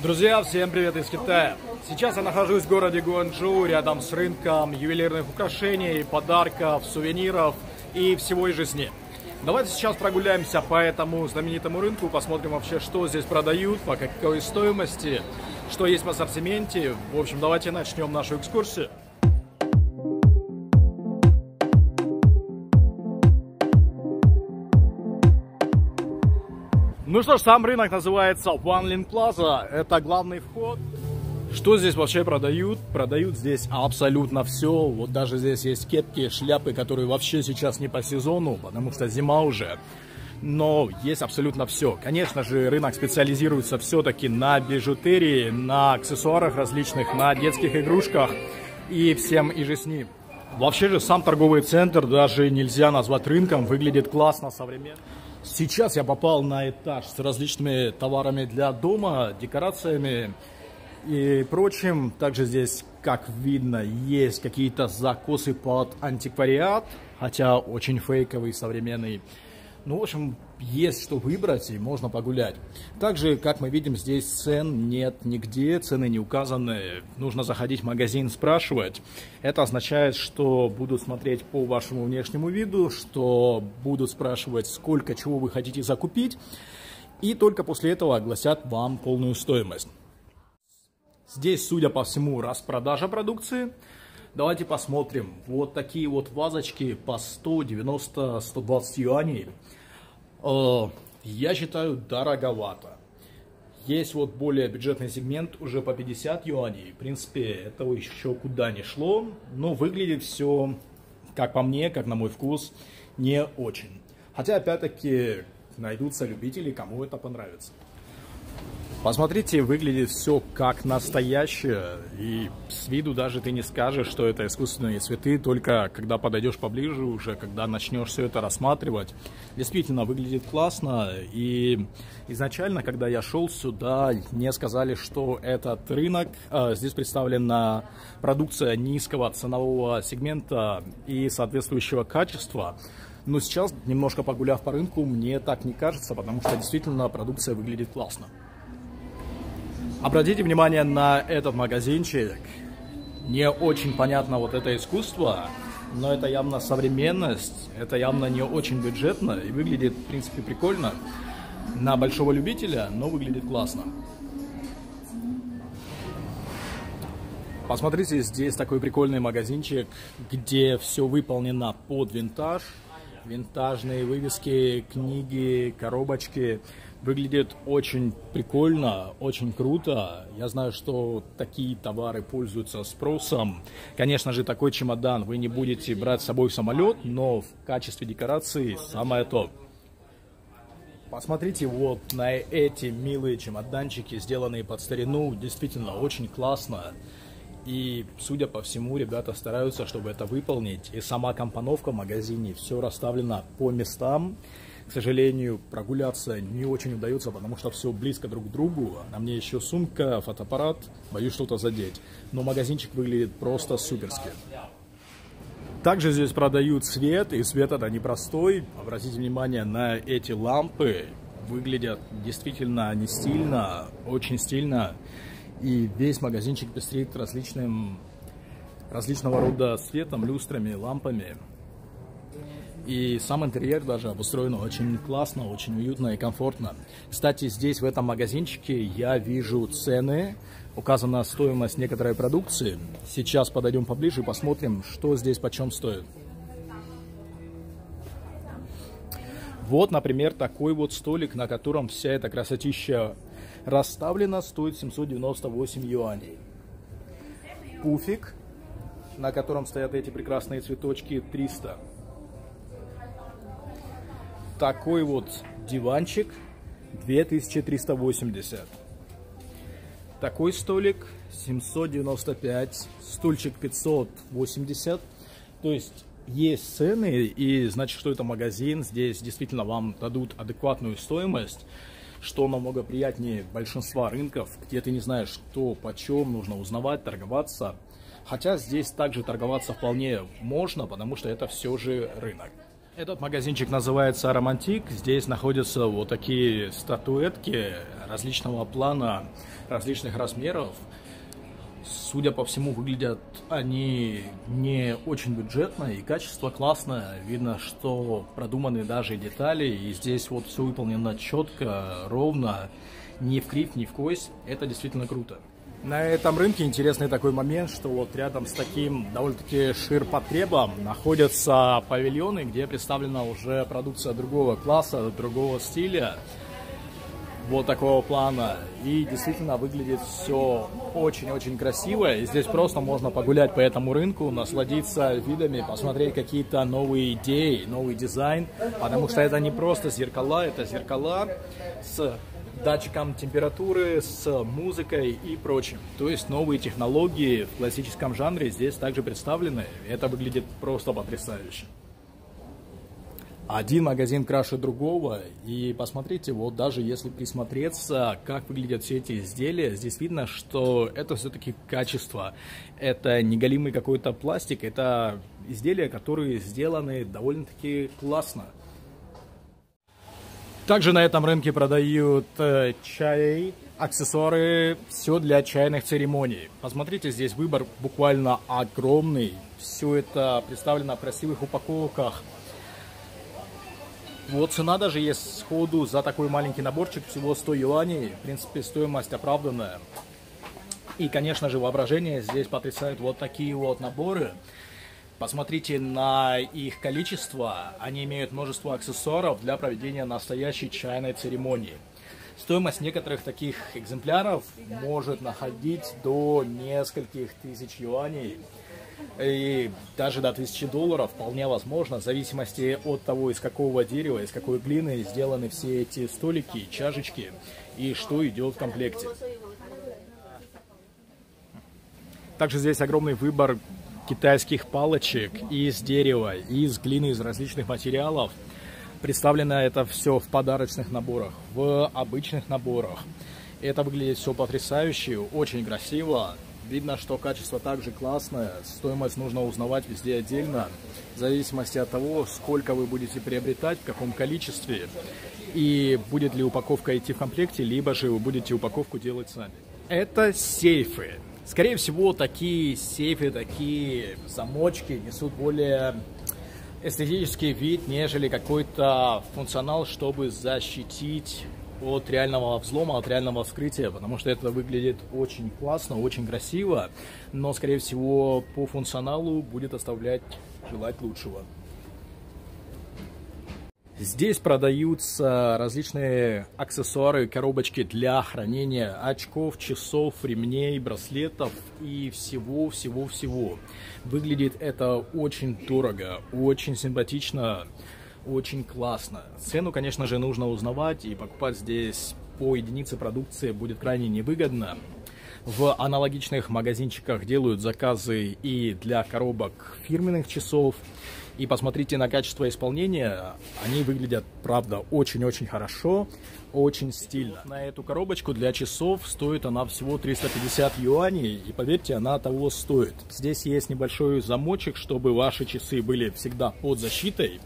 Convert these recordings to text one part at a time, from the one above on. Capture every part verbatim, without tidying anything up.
Друзья, всем привет из Китая! Сейчас я нахожусь в городе Гуанчжоу, рядом с рынком ювелирных украшений, подарков, сувениров и всего из жизни. Давайте сейчас прогуляемся по этому знаменитому рынку, посмотрим вообще, что здесь продают, по какой стоимости, что есть в ассортименте. В общем, давайте начнем нашу экскурсию. Ну что ж, сам рынок называется Onelink Plaza, это главный вход. Что здесь вообще продают? Продают здесь абсолютно все, вот даже здесь есть кепки, шляпы, которые вообще сейчас не по сезону, потому что зима уже. Но есть абсолютно все. Конечно же, рынок специализируется все-таки на бижутерии, на аксессуарах различных, на детских игрушках и всем иже с ним. Вообще же сам торговый центр даже нельзя назвать рынком, выглядит классно, современно. Сейчас я попал на этаж с различными товарами для дома, декорациями и прочим. Также здесь, как видно, есть какие-то закосы под антиквариат, хотя очень фейковый, современный. Ну, в общем, есть что выбрать и можно погулять. Также, как мы видим, здесь цен нет нигде, цены не указаны. Нужно заходить в магазин, спрашивать. Это означает, что будут смотреть по вашему внешнему виду, что будут спрашивать, сколько чего вы хотите закупить. И только после этого огласят вам полную стоимость. Здесь, судя по всему, распродажа продукции. Давайте посмотрим. Вот такие вот вазочки по сто девяносто — сто двадцать юаней. Э, я считаю, дороговато. Есть вот более бюджетный сегмент уже по пятьдесят юаней. В принципе, этого еще куда не шло. Но выглядит все, как по мне, как на мой вкус, не очень. Хотя, опять-таки, найдутся любители, кому это понравится. Посмотрите, выглядит все как настоящее, и с виду даже ты не скажешь, что это искусственные цветы, только когда подойдешь поближе уже, когда начнешь все это рассматривать. Действительно, выглядит классно, и изначально, когда я шел сюда, мне сказали, что этот рынок, э, здесь представлена продукция низкого ценового сегмента и соответствующего качества. Но сейчас, немножко погуляв по рынку, мне так не кажется, потому что действительно продукция выглядит классно. Обратите внимание на этот магазинчик. Не очень понятно вот это искусство, но это явно современность, это явно не очень бюджетно и выглядит, в принципе, прикольно. На большого любителя, но выглядит классно. Посмотрите, здесь такой прикольный магазинчик, где все выполнено под винтаж. Винтажные вывески, книги, коробочки. Выглядит очень прикольно, очень круто. Я знаю, что такие товары пользуются спросом. Конечно же, такой чемодан вы не будете брать с собой в самолет, но в качестве декорации самое то. Посмотрите вот на эти милые чемоданчики, сделанные под старину. Действительно, очень классно. И, судя по всему, ребята стараются, чтобы это выполнить. И сама компоновка в магазине, все расставлено по местам. К сожалению, прогуляться не очень удается, потому что все близко друг к другу. На мне еще сумка, фотоаппарат, боюсь что-то задеть. Но магазинчик выглядит просто суперски. Также здесь продают свет, и свет это непростой. Обратите внимание на эти лампы. Выглядят действительно не стильно, очень стильно. И весь магазинчик пестрит различным, различного рода светом, люстрами, лампами. И сам интерьер даже обустроен очень классно, очень уютно и комфортно. Кстати, здесь в этом магазинчике я вижу цены. Указана стоимость некоторой продукции. Сейчас подойдем поближе и посмотрим, что здесь почем стоит. Вот, например, такой вот столик, на котором вся эта красотища расставлена, стоит семьсот девяносто восемь юаней. Пуфик, на котором стоят эти прекрасные цветочки, триста. Такой вот диванчик, две тысячи триста восемьдесят. Такой столик, семьсот девяносто пять. Стульчик, пятьсот восемьдесят. То есть есть цены, и значит, что это магазин. Здесь действительно вам дадут адекватную стоимость, что намного приятнее большинства рынков, где ты не знаешь, что, почем, нужно узнавать, торговаться. Хотя здесь также торговаться вполне можно, потому что это все же рынок. Этот магазинчик называется «Романтик». Здесь находятся вот такие статуэтки различного плана. различных размеров. Судя по всему, выглядят они не очень бюджетно, и качество классное. Видно, что продуманы даже детали, и здесь вот все выполнено четко, ровно, ни в кривь, ни в кость. Это действительно круто. На этом рынке интересный такой момент, что вот рядом с таким довольно-таки ширпотребом находятся павильоны, где представлена уже продукция другого класса, другого стиля. Вот такого плана. И действительно выглядит все очень-очень красиво. И здесь просто можно погулять по этому рынку, насладиться видами, посмотреть какие-то новые идеи, новый дизайн. Потому что это не просто зеркала, это зеркала с датчиком температуры, с музыкой и прочим. То есть новые технологии в классическом жанре здесь также представлены. Это выглядит просто потрясающе. Один магазин краше другого, и посмотрите, вот даже если присмотреться, как выглядят все эти изделия, здесь видно, что это все-таки качество, это не голимый какой-то пластик, это изделия, которые сделаны довольно-таки классно. Также на этом рынке продают чай, аксессуары, все для чайных церемоний. Посмотрите, здесь выбор буквально огромный, все это представлено в красивых упаковках. Вот цена даже есть сходу за такой маленький наборчик, всего сто юаней. В принципе, стоимость оправданная. И, конечно же, воображение здесь потрясают вот такие вот наборы. Посмотрите на их количество. Они имеют множество аксессуаров для проведения настоящей чайной церемонии. Стоимость некоторых таких экземпляров может находить до нескольких тысяч юаней. И даже до тысячи долларов вполне возможно, в зависимости от того, из какого дерева, из какой глины сделаны все эти столики, чашечки и что идет в комплекте. Также здесь огромный выбор китайских палочек из дерева, из глины, из различных материалов. Представлено это все в подарочных наборах, в обычных наборах. Это выглядит все потрясающе, очень красиво. Видно, что качество также классное, стоимость нужно узнавать везде отдельно, в зависимости от того, сколько вы будете приобретать, в каком количестве, и будет ли упаковка идти в комплекте, либо же вы будете упаковку делать сами. Это сейфы. Скорее всего, такие сейфы, такие замочки несут более эстетический вид, нежели какой-то функционал, чтобы защитить от реального взлома, от реального вскрытия, потому что это выглядит очень классно, очень красиво, но, скорее всего, по функционалу будет оставлять желать лучшего. Здесь продаются различные аксессуары, коробочки для хранения очков, часов, ремней, браслетов и всего-всего-всего. Выглядит это очень дорого, очень симпатично. Очень классно. Цену, конечно же, нужно узнавать, и покупать здесь по единице продукции будет крайне невыгодно. В аналогичных магазинчиках делают заказы и для коробок фирменных часов. И посмотрите на качество исполнения. Они выглядят, правда, очень-очень хорошо, очень стильно. На эту коробочку для часов стоит она всего триста пятьдесят юаней, и поверьте, она того стоит. Здесь есть небольшой замочек, чтобы ваши часы были всегда под защитой.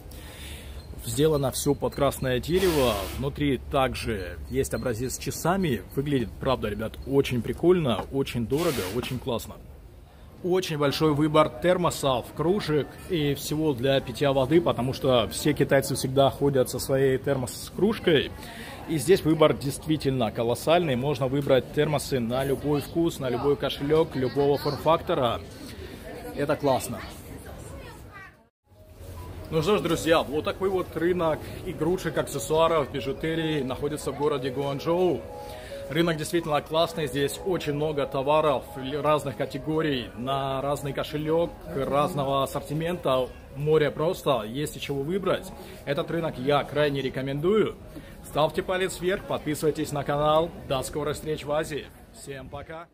Сделано все под красное дерево, внутри также есть образец с часами, выглядит, правда, ребят, очень прикольно, очень дорого, очень классно. Очень большой выбор термосов, кружек и всего для питья воды, потому что все китайцы всегда ходят со своей термос-кружкой. И здесь выбор действительно колоссальный, можно выбрать термосы на любой вкус, на любой кошелек, любого форм-фактора, это классно. Ну что ж, друзья, вот такой вот рынок игрушек, аксессуаров, бижутерии находится в городе Гуанчжоу. Рынок действительно классный, здесь очень много товаров разных категорий, на разный кошелек, разного ассортимента, море просто, есть и чего выбрать. Этот рынок я крайне рекомендую. Ставьте палец вверх, подписывайтесь на канал. До скорых встреч в Азии. Всем пока!